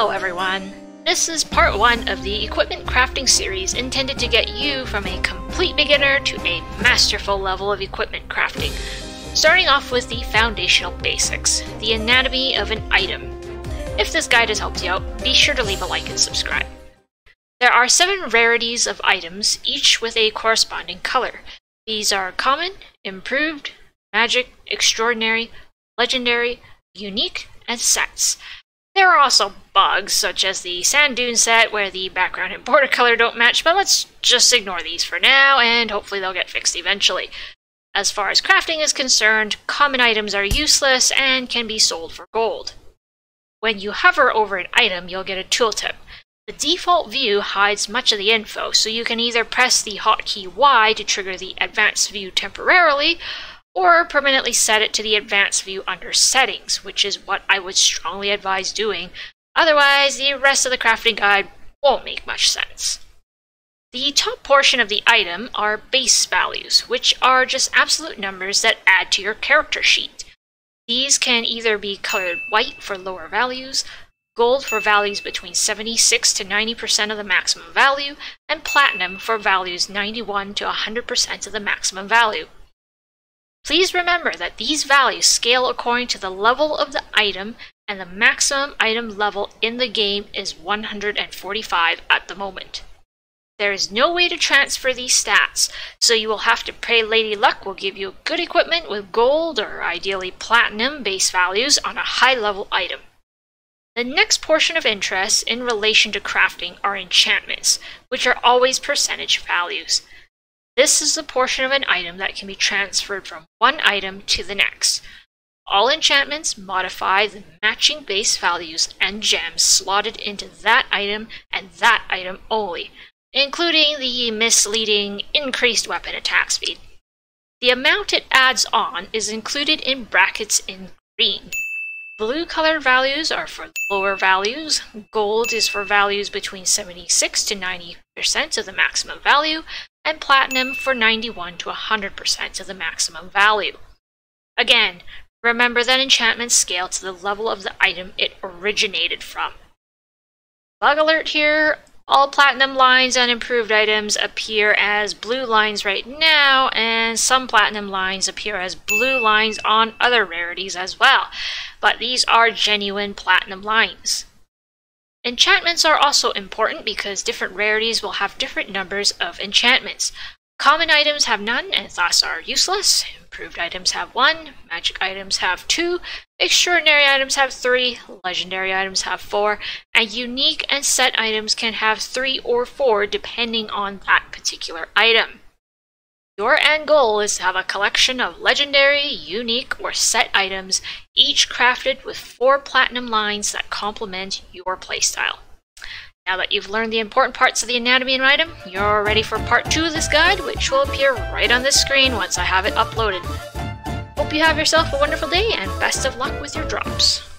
Hello everyone! This is part 1 of the equipment crafting series intended to get you from a complete beginner to a masterful level of equipment crafting, starting off with the foundational basics, the anatomy of an item. If this guide has helped you out, be sure to leave a like and subscribe. There are 7 rarities of items, each with a corresponding color. These are common, improved, magic, extraordinary, legendary, unique, and sets. There are also bugs, such as the sand dune set, where the background and border color don't match, but let's just ignore these for now, and hopefully they'll get fixed eventually. As far as crafting is concerned, common items are useless and can be sold for gold. When you hover over an item, you'll get a tooltip. The default view hides much of the info, so you can either press the hotkey Y to trigger the advanced view temporarily, or permanently set it to the advanced view under settings, which is what I would strongly advise doing, otherwise the rest of the crafting guide won't make much sense. The top portion of the item are base values, which are just absolute numbers that add to your character sheet. These can either be colored white for lower values, gold for values between 76 to 90% of the maximum value, and platinum for values 91 to 100% of the maximum value. Please remember that these values scale according to the level of the item, and the maximum item level in the game is 145 at the moment. There is no way to transfer these stats, so you will have to pray Lady Luck will give you good equipment with gold or ideally platinum base values on a high level item. The next portion of interest in relation to crafting are enchantments, which are always percentage values. This is the portion of an item that can be transferred from one item to the next. All enchantments modify the matching base values and gems slotted into that item only, including the misleading increased weapon attack speed. The amount it adds on is included in brackets in green. Blue colored values are for lower values, gold is for values between 76 to 90% of the maximum value, and platinum for 91 to 100% of the maximum value. Again, remember that enchantments scale to the level of the item it originated from. Bug alert here, all platinum lines on improved items appear as blue lines right now, and some platinum lines appear as blue lines on other rarities as well, but these are genuine platinum lines. Enchantments are also important because different rarities will have different numbers of enchantments. Common items have none and thus are useless, improved items have 1, magic items have 2, extraordinary items have 3, legendary items have 4, and unique and set items can have 3 or 4 depending on that particular item. Your end goal is to have a collection of legendary, unique, or set items, each crafted with 4 platinum lines that complement your playstyle. Now that you've learned the important parts of the anatomy of an item, you're ready for part 2 of this guide, which will appear right on this screen once I have it uploaded. Hope you have yourself a wonderful day, and best of luck with your drops.